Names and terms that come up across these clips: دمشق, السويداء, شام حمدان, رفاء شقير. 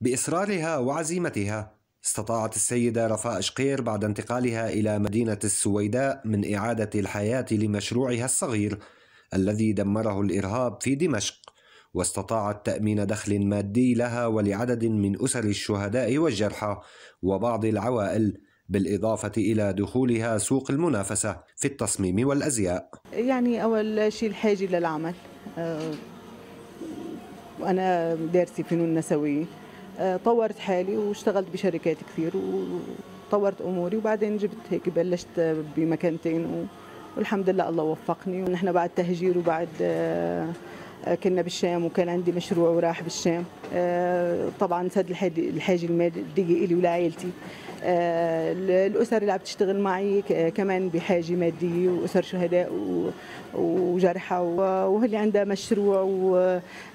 بإصرارها وعزيمتها استطاعت السيدة رفاء شقير بعد انتقالها إلى مدينة السويداء من إعادة الحياة لمشروعها الصغير الذي دمره الإرهاب في دمشق، واستطاعت تأمين دخل مادي لها ولعدد من أسر الشهداء والجرحى وبعض العوائل، بالإضافة إلى دخولها سوق المنافسة في التصميم والأزياء. يعني أول شيء الحاجة للعمل، وأنا دارسة فنون نسوية، طورت حالي واشتغلت بشركات كثير وطورت أموري، وبعدين جبت هيك بلشت بمكانتين والحمد لله الله وفقني. ونحن بعد تهجير وبعد كنا بالشام وكان عندي مشروع وراح بالشام، طبعا سد الحاجة المادية إلي ولعائلتي. الأسر اللي عم تشتغل معي كمان بحاجة مادية، وأسر شهداء وجرحى، وهي عندها مشروع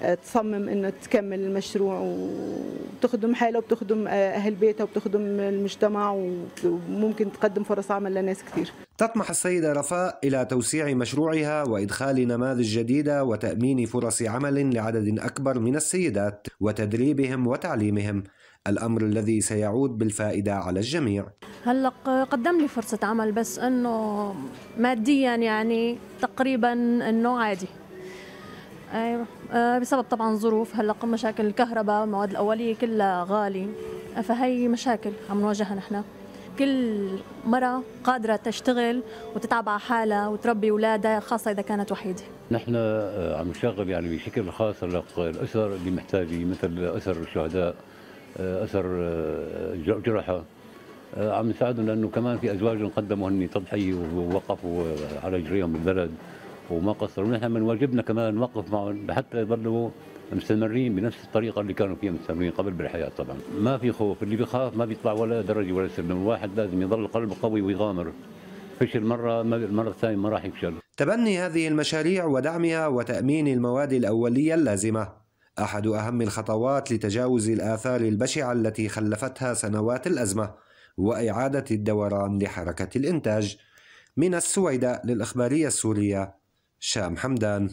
وتصمم إنه تكمل المشروع وبتخدم حالها وبتخدم أهل بيتها وبتخدم المجتمع، وممكن تقدم فرص عمل لناس كثير. تطمح السيدة رفاء إلى توسيع مشروعها وإدخال نماذج جديدة وتأمين فرص عمل لعدد أكبر من السيدات وتدريبهم وتعليمهم، الأمر الذي سيعود بالفائدة على الجميع. هلأ قدم لي فرصة عمل، بس أنه ماديا يعني تقريبا أنه عادي، بسبب طبعا ظروف. هلأ مشاكل الكهرباء، المواد الأولية كلها غالي، فهي مشاكل عم نواجهها نحن. كل مرة قادرة تشتغل وتتعب على حالها وتربي أولادها، خاصة إذا كانت وحيدة. نحن عم نشغل يعني بشكل خاص الأسر اللي محتاجة، مثل أسر الشهداء، أسر جرحى، عم نساعدهم، لأنه كمان في أزواج قدموا هن تضحية ووقفوا على رجليهم بالبلد وما قصروا. نحن من واجبنا كمان نوقف معهم حتى يضلوا مستمرين بنفس الطريقة اللي كانوا فيها مستمرين قبل بالحياة. طبعا ما في خوف، اللي بيخاف ما بيطلع ولا درجة ولا سلم. الواحد لازم يضل قلبه قوي ويغامر، فشل مرة المرة الثانية ما راح يفشل. تبني هذه المشاريع ودعمها وتأمين المواد الأولية اللازمة أحد أهم الخطوات لتجاوز الآثار البشعة التي خلفتها سنوات الأزمة وإعادة الدوران لحركة الإنتاج. من السويداء للإخبارية السورية، شام حمدان.